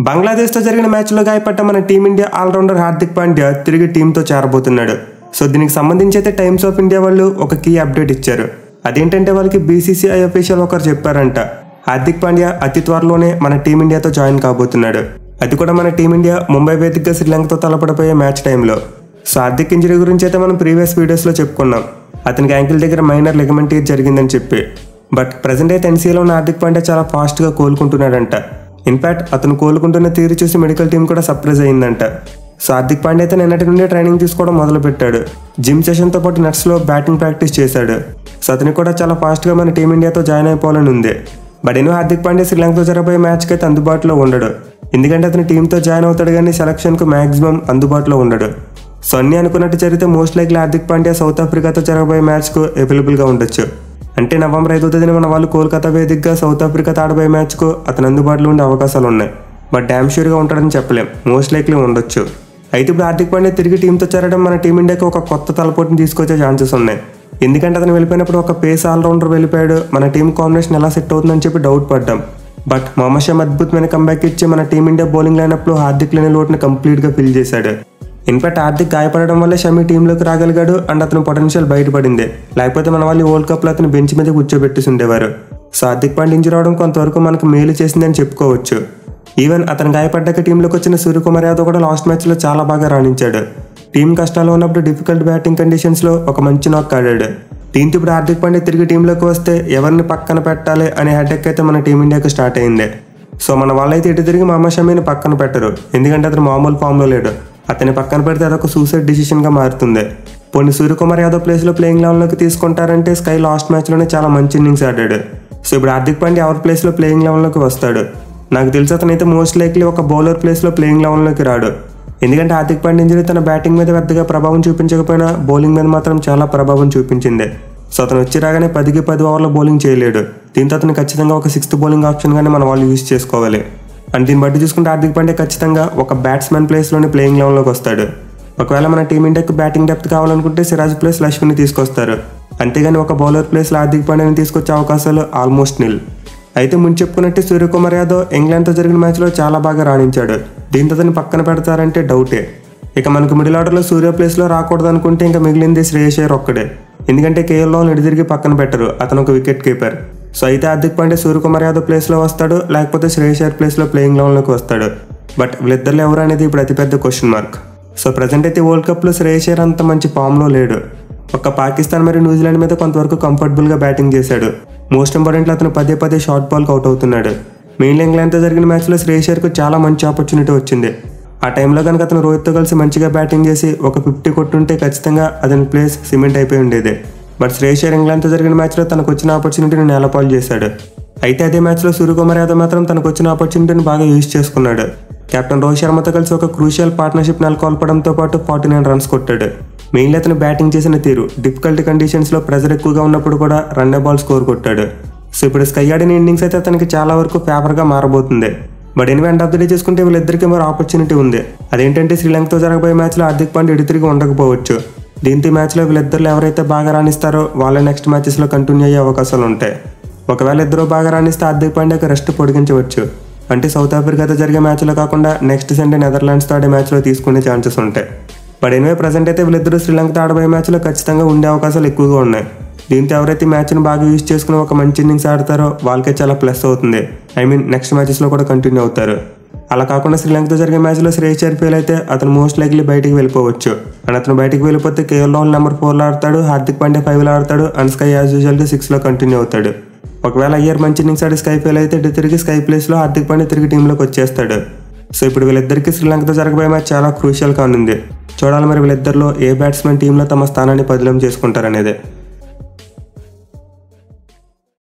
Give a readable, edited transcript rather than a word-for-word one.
बांग्लादेश तो जरिगिन मैच लो गायपड्ड मन team India allrounder Hardik Pandya तिरिगि टीम तो चेरबोतुन्नाडु। सो दीनिकि संबंधिंचि अयिते टाइम्स ऑफ इंडिया वाळ्ळु ओक की अपडेट इच्चारु। अदेंटंटे वाळ्ळकि बीसीसीआई ऑफिशियल ओकरु चेप्पारंट हार्दिक पांड्या अति त्वरलोने मन टीम इंडिया तो जॉइन काबोतुन्नाडु। अदि कूडा मन टीम इंडिया मुंबई वेदिकगा श्रीलंकतो तलपडिपोये मैच टाइमलो। सो हार्दिक इंजरी गुरिंचि अयिते मन प्रीवियस वीडियोस लो चेप्पुकुन्नाम। अतनिकि యాంకిల్ దగ్గర మైనర్ లిగమెంట్ టీర్ జరిగిందని చెప్పి బట్ ప్రెజెంట్ అయితే ఎన్సీఏలో హార్దిక్ పాండ్యా చాలా ఫాస్ట్ గా కోలుకుంటున్నాడంట। ఇన్ఫాక్ట్ అతను కోలుకుంటున్న తీరు చూసి మెడికల్ టీం కూడా సర్ప్రైజ్ అయ్యిందంట। సో హార్దిక్ పాండ్యా అయితే నిన్నటి నుండి ట్రైనింగ్ తీసుకోవడం మొదలు పెట్టాడు। జిమ్ సెషన్ తో పాటు నెట్స్ లో బ్యాటింగ్ ప్రాక్టీస్ చేశాడు। సో అతను కూడా చాలా ఫాస్ట్ గా మన టీమిండియాతో జాయిన్ అయిపోవాలని ఉంది। బట్ ఏమో హార్దిక్ పాండ్యా శ్రీలంకతో జరగబోయే మ్యాచ్ కి అయితే అందుబాటులో ఉండడు, ఎందుకంటే అతను టీంతో జాయిన్ అవుతాడు కానీ సెలక్షన్ కు మాక్సిమం అందుబాటులో ఉండడు। సో అన్నీ అనుకున్నట్టు జరిగితే most likely Hardik Pandya south ఆఫ్రికాతో జరగబోయే మ్యాచ్కు అవైలబుల్గా ఉండొచ్చు। అంటే నవంబర్ 5వ తేదీన మన వాళ్ళు కోల్కతా వేదికగా సౌత్ ఆఫ్రికాతో ఆడబోయే మ్యాచ్కు అతను అందుబాటులో ఉండే అవకాశాలు ఉన్నాయి, బట్ డ్యామ్ షూర్గా ఉంటాడని చెప్పలేం, మోస్ట్ లైక్లీ ఉండొచ్చు। అయితే ఇప్పుడు హార్దిక్ పాండ్యా తిరిగి టీంతో చేరడం మన టీమిండియాకి ఒక కొత్త తలపోటుని తీసుకొచ్చే ఛాన్సెస్ ఉన్నాయి, ఎందుకంటే అతను వెళ్ళిపోయినప్పుడు ఒక పేస్ ఆల్రౌండర్ వెళ్ళిపోయాడు, మన టీం కాంబినేషన్ ఎలా సెట్ అవుతుందని చెప్పి డౌట్ పడ్డాం। బట్ మొహమ్మద్ షమి అద్భుతమైన కంబ్యాక్ ఇచ్చి మన టీమిండియా బౌలింగ్ లైనప్లో హార్దిక్ లేని లోటుని కంప్లీట్గా ఫిల్ చేశాడు। ఇన్ఫాక్ట్ హార్దిక్ గాయపడడం వల్ల షమి టీంలోకి రాగలిగాడు అండ్ అతను పొటెన్షియల్ బయటపడింది, లేకపోతే మన వాళ్ళు వరల్డ్ కప్లో అతను బెంచ్ మీద కూర్చోబెట్టేసి ఉండేవారు। సో హార్దిక్ పాండ్యా ఇంజూర్ అవడం కొంతవరకు మనకు మేలు చేసిందని చెప్పుకోవచ్చు। ఈవెన్ అతను గాయపడ్డాక టీంలోకి వచ్చిన సూర్యకుమార్ యాదవ్ కూడా లాస్ట్ మ్యాచ్లో చాలా బాగా రాణించాడు। టీం కష్టాల్లో ఉన్నప్పుడు డిఫికల్ట్ బ్యాటింగ్ కండిషన్స్లో ఒక మంచి నాక్ ఆడాడు। దీంతో ఇప్పుడు హార్దిక్ పాండ్యా తిరిగి టీంలోకి వస్తే ఎవరిని పక్కన పెట్టాలి అనే హెడేక్ అయితే మన టీమిండియాకి స్టార్ట్ అయింది। సో మన వాళ్ళైతే ఎటు తిరిగి మొహమ్మద్ షమీని పక్కన పెట్టరు, ఎందుకంటే అతను మామూలు ఫామ్లో లేడు, అతని పక్కన పెడితే అదొక సూసైడ్ డిసిషన్గా మారుతుంది। పోనీ సూర్యకుమార్ యాదవ్ ప్లేస్లో ప్లేయింగ్ లెవెన్లోకి తీసుకుంటారంటే స్కై లాస్ట్ మ్యాచ్లోనే చాలా మంచి ఇన్నింగ్స్ ఆడాడు। సో ఇప్పుడు హార్దిక్ పాండ్యా ఎవరి ప్లేస్లో ప్లేయింగ్ లెవెన్లోకి వస్తాడు? నాకు తెలిసి అతనైతే మోస్ట్ లైక్లీ ఒక బౌలర్ ప్లేస్లో ప్లేయింగ్ లెవెన్లోకి రాడు, ఎందుకంటే హార్దిక్ పాండ్యా ఇంజరీ తన బ్యాటింగ్ మీద పెద్దగా ప్రభావం చూపించకపోయినా బౌలింగ్ మీద మాత్రం చాలా ప్రభావం చూపించింది। సో అతను వచ్చి రాగానే 10కి 10 ఓవర్ల బౌలింగ్ చేయలేడు, దీంతో అతను ఖచ్చితంగా ఒక 6th బౌలింగ్ ఆప్షన్గానే మన వాళ్ళు యూజ్ చేసుకోవాలి। అండ్ దీన్ని బట్టి చూసుకుంటే హార్దిక్ పాండ్యా ఖచ్చితంగా ఒక బ్యాట్స్మెన్ ప్లేస్లోనే ప్లేయింగ్ లెవెన్లోకి వస్తాడు। ఒకవేళ మన టీమిండియాకి బ్యాటింగ్ డెప్త్ కావాలనుకుంటే సిరాజ్ ప్లేస్ లక్ష్మిని తీసుకొస్తారు, అంతేగాని ఒక బౌలర్ ప్లేస్లో హార్దిక్ పాండ్యాని తీసుకొచ్చే అవకాశాలు ఆల్మోస్ట్ నిల్। అయితే ముందు చెప్పుకున్నట్టు సూర్యకుమార్ యాదవ్ ఇంగ్లాండ్తో జరిగిన మ్యాచ్లో చాలా బాగా రాణించాడు, దీంతో అతను పక్కన పెడతారంటే డౌటే। ఇక మనకు మిడిల్ ఆర్డర్లో సూర్య ప్లేస్లో రాకూడదు అనుకుంటే ఇంకా మిగిలింది శ్రేయస్ అయ్యర్ ఒక్కడే, ఎందుకంటే కేఎల్లోని ఎడిదిరిగి పక్కన పెట్టరు, అతను ఒక వికెట్ కీపర్। సో అయితే హార్దిక్ పాండ్యా సూర్యకుమార్ యాదవ్ ప్లేస్లో వస్తాడు, లేకపోతే శ్రేయస్ అయ్యర్ ప్లేస్లో ప్లేయింగ్ లెవెన్లోకి వస్తాడు, బట్ వీళ్ళిద్దరిలో ఎవరు అనేది ఇప్పుడు అతిపెద్ద క్వశ్చన్ మార్క్। సో ప్రజెంట్ అయితే వరల్డ్ కప్లో శ్రేయస్ అయ్యర్ అంత మంచి ఫామ్లో లేడు, ఒక్క పాకిస్తాన్ మరియు న్యూజిలాండ్ మీద కొంతవరకు కంఫర్టబుల్గా బ్యాటింగ్ చేశాడు। మోస్ట్ ఇంపార్టెంట్లో అతను 10 షార్ట్ బాల్కి అవుట్ అవుతున్నాడు। మెయిన్ ఇంగ్లాండ్తో జరిగిన మ్యాచ్లో శ్రేయస్ అయ్యర్కు చాలా మంచి ఆపర్చునిటీ వచ్చింది, ఆ టైంలో కనుక అతను రోహిత్తో కలిసి మంచిగా బ్యాటింగ్ చేసి ఒక 50 కొట్టుంటే ఖచ్చితంగా అతని ప్లేస్ సిమెంట్ అయిపోయి ఉండేది, బట్ శ్రేయస్ అయ్యర్ ఇంగ్లాండ్తో జరిగిన మ్యాచ్లో తనకు వచ్చిన ఆపర్చునిటీని నేలపాలు చేశాడు। అయితే అదే మ్యాచ్లో సూర్యకుమార్ యాదవ్ మాత్రం తనకు వచ్చిన ఆపర్చునిటీని బాగా యూజ్ చేసుకున్నాడు, కెప్టెన్ రోహిత్ శర్మతో కలిసి ఒక క్రూషియల్ పార్ట్నర్షిప్ నెలకొల్పడంతో పాటు 49 రన్స్ కొట్టాడు। మెయిన్లీ అతను బ్యాటింగ్ చేసిన తీరు, డిఫికల్ట్ కండిషన్స్లో ప్రెజర్ ఎక్కువగా ఉన్నప్పుడు కూడా రన్ బాల్ స్కోర్ కొట్టాడు। సో ఇప్పుడు స్కై ఆడిన ఇన్నింగ్స్ అయితే అతనికి చాలా వరకు ఫేవర్గా మారబోతుంది। But anyway end of the day చూసుకుంటే వీళ్ళిద్దరికీ మరో ఆపర్చునిటీ ఉంది, అదేంటంటే శ్రీలంకతో జరగబోయే మ్యాచ్లో హార్దిక్ పాండ్యా ఎడితిరిగి ఉండకపోవచ్చు, దీంతో ఈ మ్యాచ్లో వీళ్ళిద్దరు ఎవరైతే బాగా రాణిస్తారో వాళ్ళ నెక్స్ట్ మ్యాచెస్లో కంటిన్యూ అయ్యే అవకాశాలు ఉంటాయి। ఒకవేళ ఇద్దరు బాగా రాణిస్తే హార్దిక్ పాండ్యాకి రెస్ట్ పొడిగించవచ్చు, అంటే సౌత్ ఆఫ్రికాతో జరిగే మ్యాచ్లో కాకుండా నెక్స్ట్ సండే నెదర్లాండ్స్తో ఆడే మ్యాచ్లో తీసుకునే ఛాన్సెస్ ఉంటాయి। బట్ ఎనివే ప్రజెంట్ అయితే వీళ్ళిద్దరూ శ్రీలంకతో ఆడబోయే మ్యాచ్లో ఖచ్చితంగా ఉండే అవకాశాలు ఎక్కువగా ఉన్నాయి, దీంతో ఎవరైతే మ్యాచ్ను బాగా యూజ్ చేసుకుని ఒక మంచి ఇన్నింగ్స్ ఆడతారో వాళ్ళకే చాలా ప్లస్ అవుతుంది, నెక్స్ట్ మ్యాచెస్లో కూడా కంటిన్యూ అవుతారు। అలా కాకుండా శ్రీలంకతో జరిగే మ్యాచ్లో శ్రేయస్ అయ్యర్ ఫెయిల్ అయితే అతను మోస్ట్ లైక్లీ బయటికి వెళ్ళిపోవచ్చు, అండ్ అతను బయటికి వెళ్ళిపోతే కేఎల్ రాహుల్ నెంబర్ 4లో ఆడతాడు, హార్దిక్ పాండ్యా 5లో ఆడతాడు, అండ్ స్కై యాజ్ యూజువల్గా 6లో కంటిన్యూ అవుతాడు। ఒకవేళ అయ్యర్ మంచి ఇన్నింగ్స్ ఆడి స్కై ఫెయిల్ అయితే తిరిగి స్కై ప్లేస్లో హార్దిక్ పాండ్యా తిరిగి టీంలోకి వచ్చేస్తాడు। సో ఇప్పుడు వీళ్ళిద్దరికీ శ్రీలంకతో జరగబోయే మ్యాచ్ చాలా క్రూషియల్గా ఉంది, చూడాలి మరి వీళ్ళిద్దరిలో ఏ బ్యాట్స్మెన్ టీంలో తమ స్థానాన్ని పదిలం చేసుకుంటారనేది।